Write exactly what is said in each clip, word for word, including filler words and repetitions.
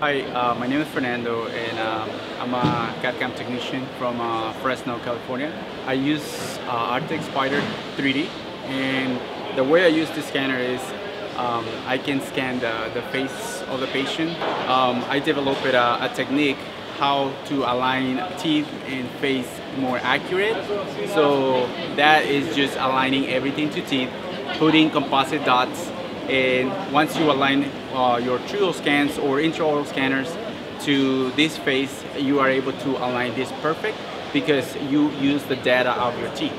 Hi, uh, my name is Fernando and um, I'm a C A D C A M technician from uh, Fresno, California. I use uh, Artec Spider three D, and the way I use this scanner is um, I can scan the, the face of the patient. Um, I developed a, a technique how to align teeth and face more accurate. So that is just aligning everything to teeth, putting composite dots. And once you align uh, your trial scans or intraoral scanners to this face, you are able to align this perfect because you use the data of your teeth.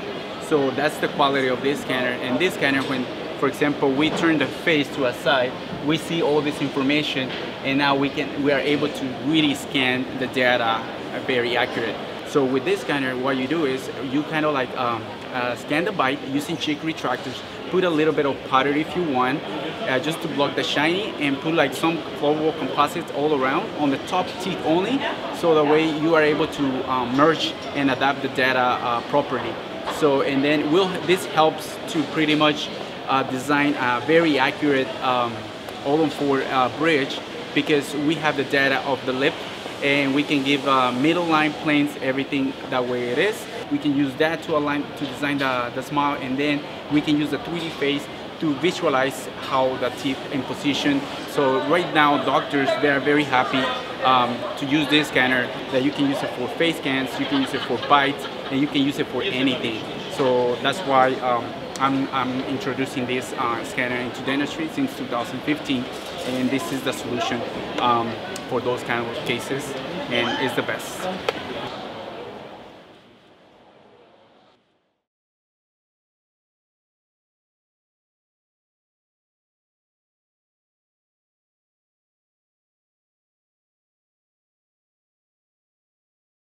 So that's the quality of this scanner. And this scanner, when, for example, we turn the face to a side, we see all this information, and now we can we are able to really scan the data very accurate. So with this scanner, what you do is you kind of like um, uh, scan the bite using cheek retractors. Put a little bit of powder if you want, uh, just to block the shiny, and put like some flowable composites all around on the top teeth only, so that way you are able to um, merge and adapt the data uh, properly. So, and then we'll, this helps to pretty much uh, design a very accurate um, all-on-four uh, bridge, because we have the data of the lip and we can give uh, middle line planes everything that way it is. We can use that to align, to design the, the smile, and then we can use the three D face to visualize how the teeth in position. So right now, doctors, they are very happy um, to use this scanner, that you can use it for face scans, you can use it for bites, and you can use it for anything. So that's why um, I'm, I'm introducing this uh, scanner into dentistry since two thousand fifteen, and this is the solution um, for those kind of cases, and it's the best.